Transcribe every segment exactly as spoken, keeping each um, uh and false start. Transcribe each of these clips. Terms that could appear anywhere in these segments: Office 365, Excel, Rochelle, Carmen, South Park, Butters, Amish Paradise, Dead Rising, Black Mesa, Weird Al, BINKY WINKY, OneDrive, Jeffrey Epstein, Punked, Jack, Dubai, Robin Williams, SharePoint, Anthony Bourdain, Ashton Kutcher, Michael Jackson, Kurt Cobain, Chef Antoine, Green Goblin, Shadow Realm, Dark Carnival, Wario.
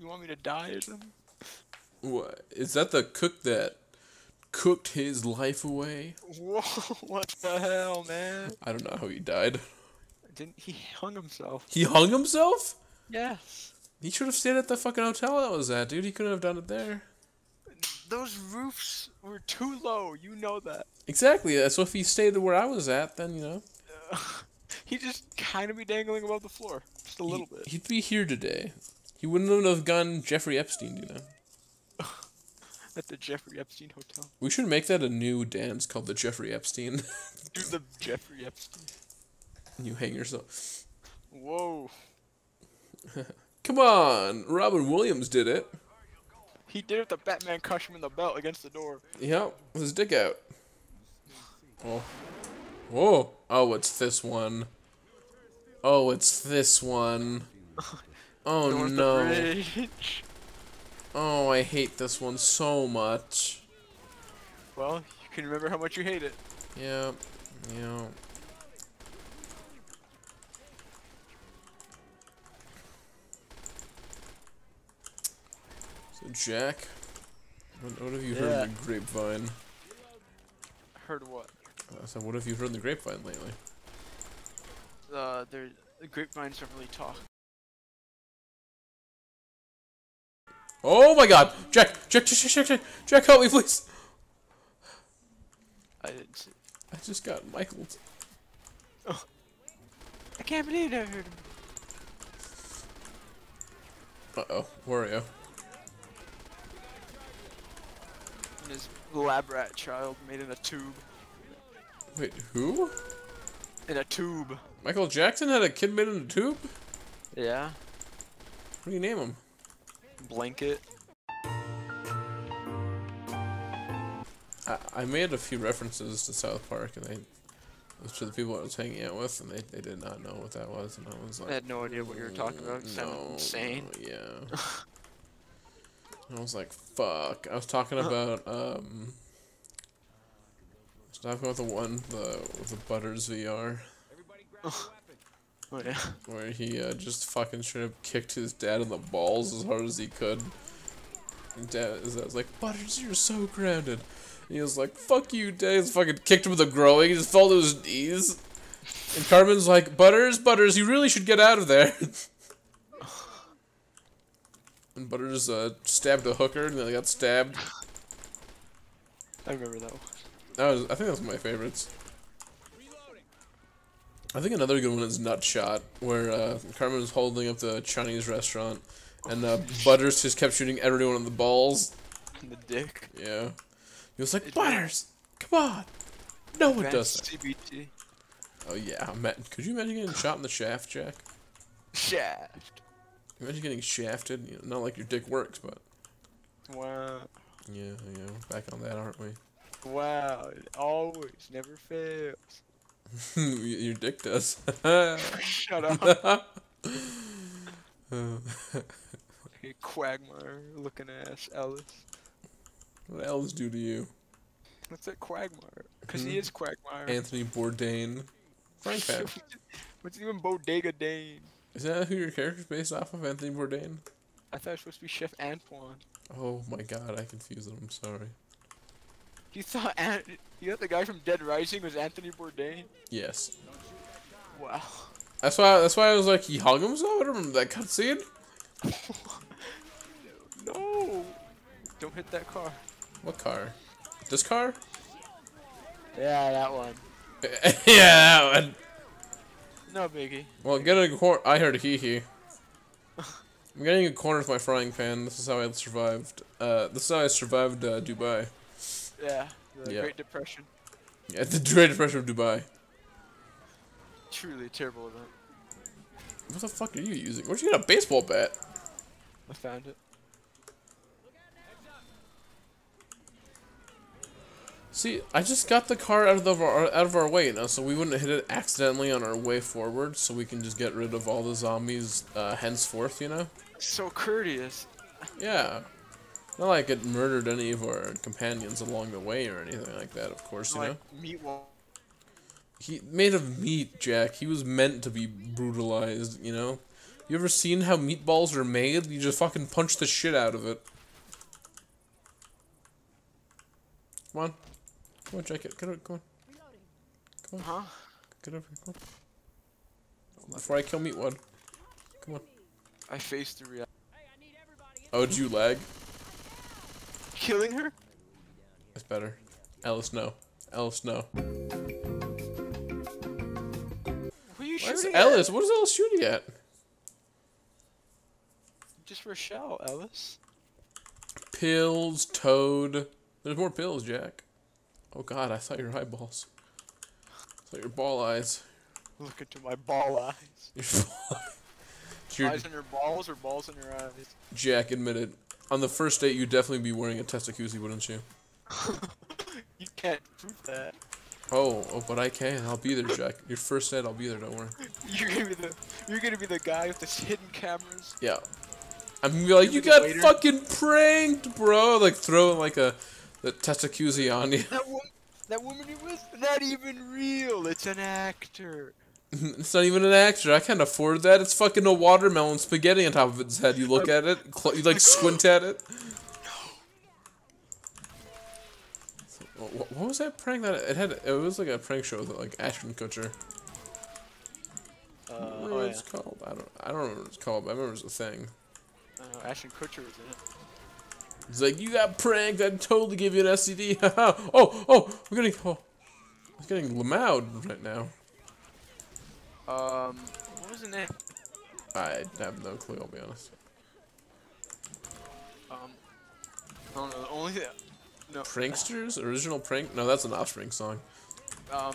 You want me to die or something? What? Is that the cook that cooked his life away? Whoa, what the hell, man? I don't know how he died. Didn't he hung himself. He hung himself? Yes. He should have stayed at the fucking hotel that was at, dude. He couldn't have done it there. Those roofs were too low. You know that. Exactly. So if he stayed where I was at, then, you know. Uh, he'd just kind of be dangling above the floor. Just a he, little bit. He'd be here today. He wouldn't have gone Jeffrey Epstein, you know. At the Jeffrey Epstein Hotel. We should make that a new dance called the Jeffrey Epstein. Do the Jeffrey Epstein. You hang yourself. Whoa. Come on. Robin Williams did it. He did it the Batman crushed him in the belt against the door. Yep. With his dick out. Oh. Whoa. Oh, it's this one. Oh, it's this one. Oh, North no. Oh, I hate this one so much. Well, you can remember how much you hate it. Yeah. Yeah. Jack, what, what have you yeah. heard in the grapevine? Heard what? Uh, so what have you heard in the grapevine lately? Uh, the grapevines don't really talk. Oh my God, Jack, Jack, Jack, Jack, Jack, Jack, help me, please! I didn't see. I just got Michaeled. Oh. I can't believe I heard him. Uh oh, Wario. His lab rat child made in a tube. Wait, who? In a tube. Michael Jackson had a kid made in a tube? Yeah. What do you name him? Blanket. I, I made a few references to South Park, and they, to the people I was hanging out with, and they, they did not know what that was, and I was like... I had no idea what you were talking about. It sounded no, insane. Yeah. I was like, fuck. I was talking about, um... I was talking about the one, the, the Butters V R. Oh, yeah. Where he, uh, just fucking straight up kicked his dad in the balls as hard as he could. And dad was like, Butters, you're so grounded. And he was like, fuck you, dad. He fucking kicked him with a growing. He just fell to his knees. And Carmen's like, Butters, Butters, you really should get out of there. And Butters uh, stabbed a hooker, and then they got stabbed. I remember that one. That was, I think that was one of my favorites. I think another good one is Nutshot, where uh, Carmen was holding up the Chinese restaurant, and uh, Butters just kept shooting everyone in the balls. And the dick. Yeah. He was like, it Butters! Come on! No one does that. C B T. Oh yeah, could you imagine getting shot in the shaft, Jack? Shaft. Imagine getting shafted. You know, not like your dick works, but. Wow. Yeah, yeah. We're back on that, aren't we? Wow. It always never fails. Your dick does. Shut up. Hey, quagmire looking ass, Ellis. What Ellis do to you? What's that quagmire? Because mm-hmm. he is quagmire. Anthony Bourdain. Frank Pat. What's even Bodega Dane? Is that who your character's based off of, Anthony Bourdain? I thought it was supposed to be Chef Antoine. Oh my God, I confused him. I'm sorry. You thought An you thought the guy from Dead Rising was Anthony Bourdain? Yes. Wow. That's why. That's why I was like, he hung himself. I don't remember that cutscene. No! Don't hit that car. What car? This car? Yeah, that one. Yeah, that one. No biggie. Well, I'm getting a corner. I heard a hee hee. I'm getting a corner with my frying pan. This is how I survived. Uh, this is how I survived uh, Dubai. Yeah, the yeah. Great Depression. Yeah, the Great Depression of Dubai. Truly a terrible event. What the fuck are you using? Where'd you get a baseball bat? I found it. See, I just got the car out of the, out of our way now, so we wouldn't hit it accidentally on our way forward, so we can just get rid of all the zombies uh, henceforth, you know? So courteous. Yeah. Not like it murdered any of our companions along the way or anything like that, of course, you like know? Meat wall. He made of meat, Jack. He was meant to be brutalized, you know? You ever seen how meatballs are made? You just fucking punch the shit out of it. Come on. Come on, Jack. Get over. Come on. Come on. Huh? Get over here. Come on. Before I kill meat one. Come on. I faced the reality. Oh, did you lag? Killing her? That's better. Alice, no. Alice, no. Who are you shooting at? Alice? What is Alice shooting at? Just Rochelle, Alice. Pills, Toad. There's more pills, Jack. Oh god, I saw your eyeballs. I saw your ball eyes. Look into my ball eyes. Your ball Your eyes on your balls or balls on your eyes? Jack admitted, on the first date you'd definitely be wearing a testacuzzi, wouldn't you? You can't prove that. Oh, oh, but I can. I'll be there, Jack. Your first date, I'll be there. Don't worry. You're gonna be the, you're gonna be the guy with the hidden cameras. Yeah, I'm gonna be like, you got fucking pranked, bro. Like throwing like a the testacuzzi on you. That, wo that woman you with, not even real. It's an actor. It's not even an actor. I can't afford that. It's fucking a watermelon spaghetti on top of its head. You look at it, you like squint at it. No. What was that prank that it had? It was like a prank show with like Ashton Kutcher. Uh, I don't know what oh, it's yeah. called. I don't. I don't remember what it's called. But I remember it was a thing. I don't know. Ashton Kutcher was in it. It's like, you got pranked. I'd totally give you an S T D. oh, oh, I'm getting, oh, I'm getting loud right now. Um, what was the name? I have no clue, I'll be honest. Um, I don't know, the only thing... No. Pranksters? Original Prank? No, that's an Offspring song. Um...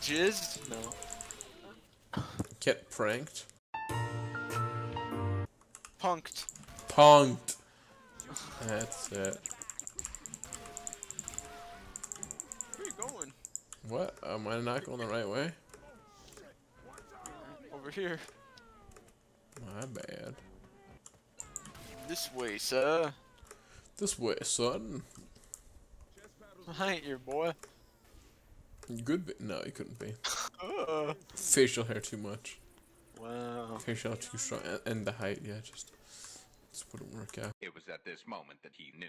Jizz? No. Get pranked? Punked. Punked. That's it. Where are you going? What? Am I not going the right way? Over here. My bad. This way, sir. This way, son. I ain't your boy. You could be. No, you couldn't be. uh. Facial hair too much. Wow. Facial hair too strong. And the height, yeah, just, just wouldn't work out. It was at this moment that he knew.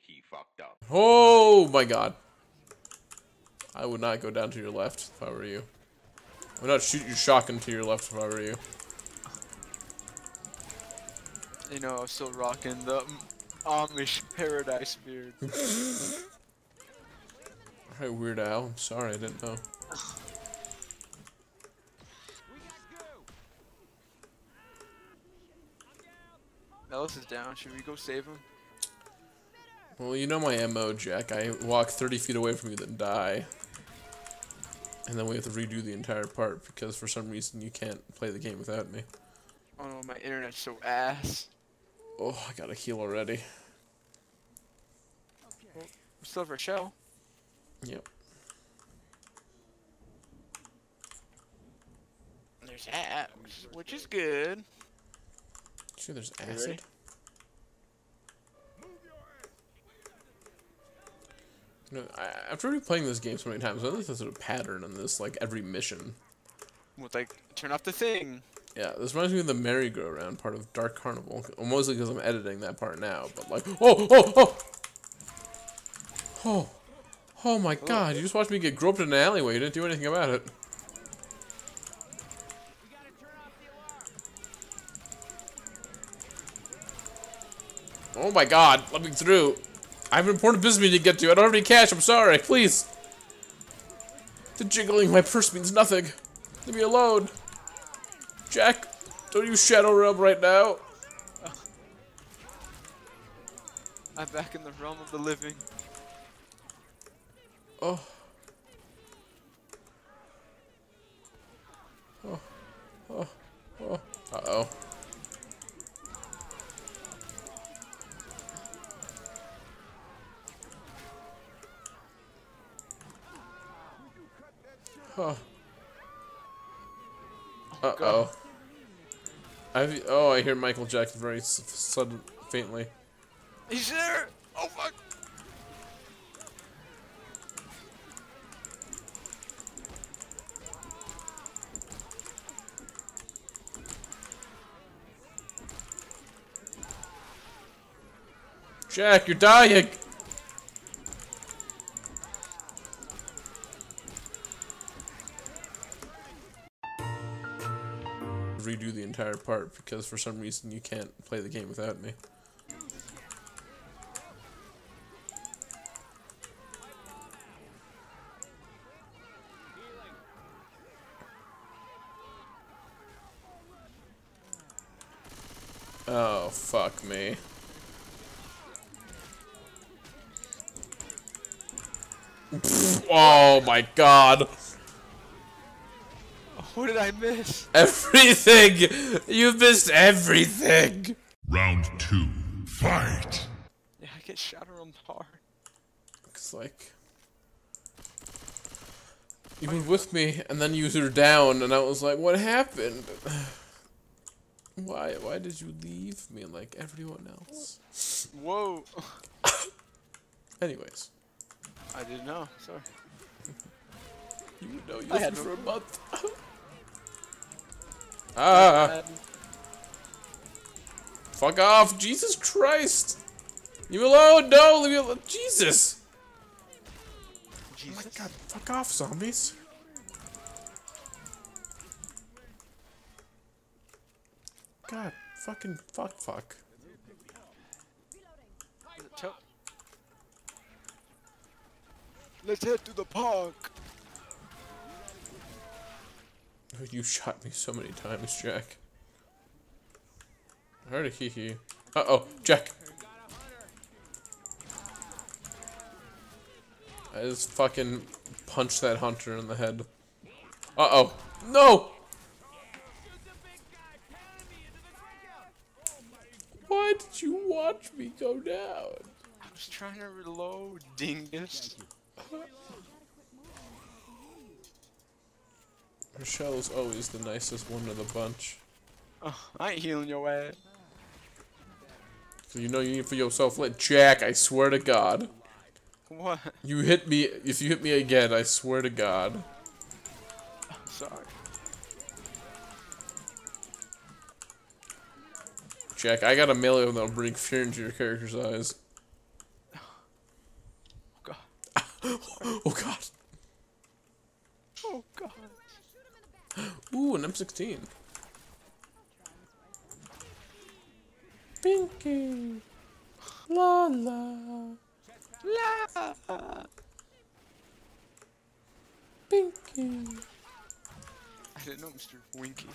He fucked up. Oh my god. I would not go down to your left if I were you. I would not shoot your shotgun to your left if I were you. You know, I'm still rocking the Amish Paradise beard. Alright, Weird Al. I'm sorry, I didn't know. Ellis is down. Should we go save him? Well, you know my M O, Jack. I walk thirty feet away from you, then die. And then we have to redo the entire part because for some reason you can't play the game without me. Oh no, my internet's so ass. Oh, I gotta heal already. Okay. Well, we still have Rochelle. Yep. There's that, which is good. Sure, there's acid. No, I, after replaying this game so many times, I think there's a pattern in this, like, every mission. With, like, turn off the thing. Yeah, this reminds me of the merry-go-round part of Dark Carnival. Mostly because I'm editing that part now, but like, oh, oh, oh! Oh, oh my god, you just watched me get groped in an alleyway, you didn't do anything about it. Oh my god, let me through. I have an important business meeting to get to. I don't have any cash. I'm sorry. Please. The jiggling my purse means nothing. Leave me alone. Jack, don't use Shadow Realm right now. Oh. I'm back in the realm of the living. Oh. Oh. Oh. Oh. Uh-oh. Oh. Uh oh. I've, oh, I hear Michael Jackson very s sudden, faintly. He's there! Oh fuck! Jack, you're dying! Redo the entire part because for some reason you can't play the game without me. Oh, fuck me. Oh my god. What did I miss? Everything! You missed everything! Round two, fight! Yeah, I get Shadow Realm hard. Looks like... You were with me, and then you were down, and I was like, what happened? Why? Why did you leave me like everyone else? Whoa! Anyways. I didn't know, sorry. You would know you I had for a month. Ah! Fuck off! Jesus Christ! Leave me alone! No! Leave me alone! Jesus! Jesus. Oh my god, fuck off, zombies! God, fucking fuck, fuck. Let's head to the park! You shot me so many times, Jack. I heard a hee hee. Uh oh, Jack! I just fucking punched that hunter in the head. Uh oh! No! Why did you watch me go down? I was trying to reload, dingus. Rochelle is always the nicest one of the bunch. Oh, I ain't healing your ass. So you know you need for yourself, let Jack. I swear to God. What? You hit me. If you hit me again, I swear to God. I'm sorry. Jack, I got a melee that'll bring fear into your character's eyes. Oh God. Oh God. Oh God. Ooh, an M sixteen. Pinky. La la. La. Pinky. I didn't know Mister Winky.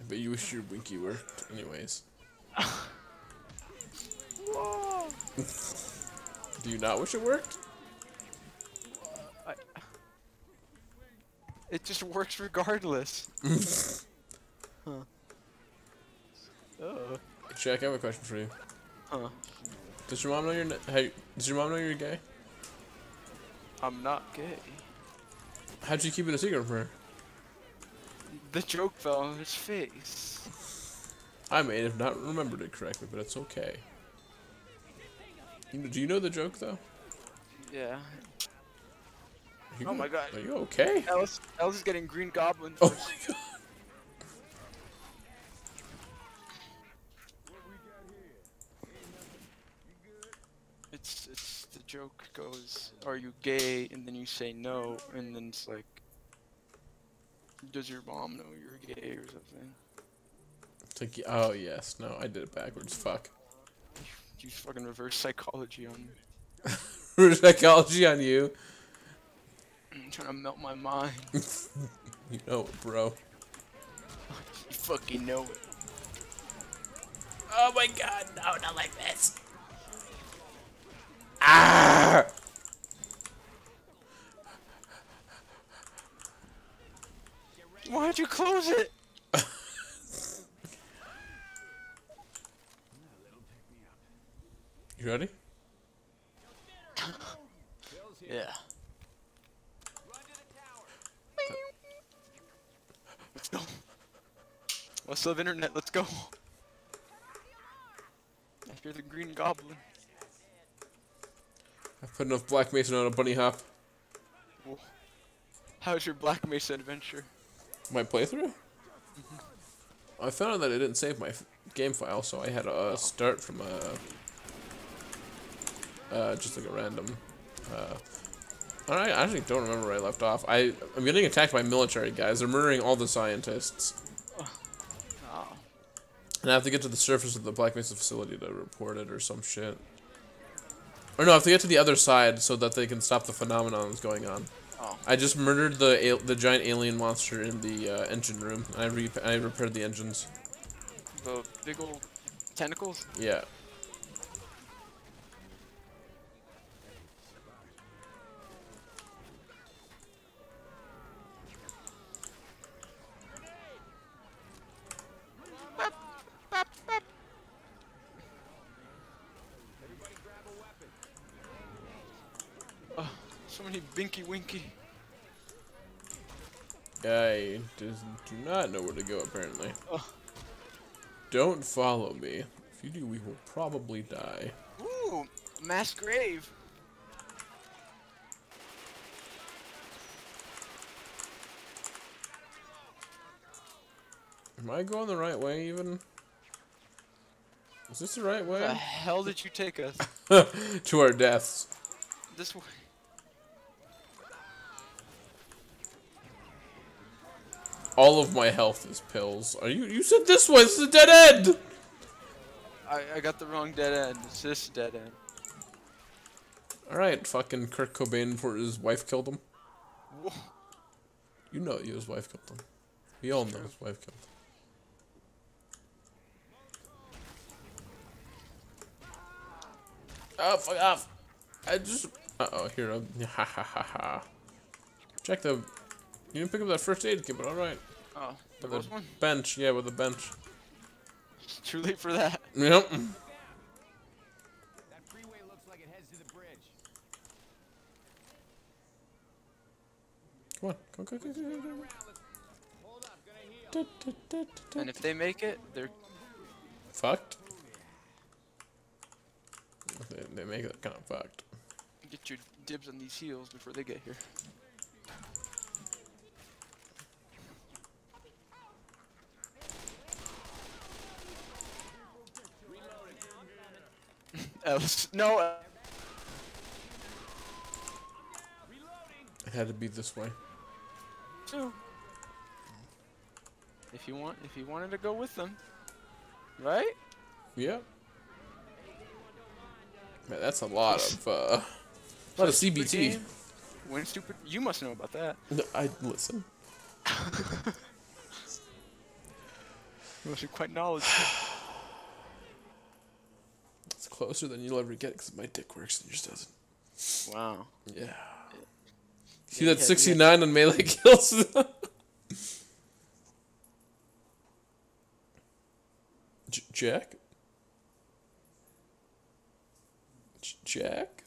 I bet you wish your Winky worked. Anyways. Whoa. Do you not wish it worked? It just works regardless. Huh. Oh. Jack, I have a question for you. Huh? Does your mom know you're? Hey, does your mom know you're gay? I'm not gay. How'd you keep it a secret from her? The joke fell on his face. I may have not remembered it correctly, but it's okay. Do you know the joke though? Yeah. You, oh my god. Are you okay? Alice, Alice is getting Green Goblin first. Oh my god. It's, it's, the joke goes, are you gay? And then you say no, and then it's like, does your mom know you're gay or something? It's like, oh yes, no, I did it backwards, fuck. You fucking reverse psychology on me. Reverse psychology on you? I'm trying to melt my mind. You know it, bro. You fucking know it. Oh my god, no, not like this. Ah! Why'd you close it? You ready? Yeah. Let's go. Let's love internet, let's go. After the Green Goblin. I've put enough Black Mesa on a bunny hop. Whoa. How's your Black Mesa adventure? My playthrough? Mm-hmm. I found out that it didn't save my f game file, so I had to uh, start from a uh, just like a random. Uh, all right, I actually don't remember where I left off. I I'm getting attacked by military guys. They're murdering all the scientists. Oh. And I have to get to the surface of the Black Mesa facility to report it or some shit. Or no, I have to get to the other side so that they can stop the phenomenon that's going on. Oh. I just murdered the al the giant alien monster in the uh, engine room. I re I repaired the engines. The big old tentacles? Yeah. Binky Winky. I does, do not know where to go, apparently. Ugh. Don't follow me. If you do, we will probably die. Ooh, mass grave. Am I going the right way, even? Is this the right way? Where the hell did you take us? To our deaths. This way. All of my health is pills. Are you? You said this way. This is a dead end. I I got the wrong dead end. It's this dead end. All right, fucking Kurt Cobain before his wife killed him. Whoa. You know his wife killed him. We all know his wife killed him. Oh fuck off! I just. Uh oh. Here. I'm... Ha ha ha ha. Check the. You didn't pick up that first aid kit, but alright. Oh, there was one? Bench, yeah, with a bench. It's too late for that. Yep. That freeway looks like it heads to the bridge. Come on, go, go, go, go, go. Hold up, gonna heal. And if they make it, they're fucked. If they, they make it, they're kinda fucked. Get your dibs on these heals before they get here. Else. No. Uh, it had to be this way. Too. If you want, if you wanted to go with them, right? Yeah. Man, that's a lot of uh, a lot of C B T. When stupid, you must know about that. No, I listen. You must be quite knowledgeable. Closer than you'll ever get because my dick works and yours doesn't. Wow. Yeah. yeah. See that sixty-nine on melee kills? J Jack? J Jack?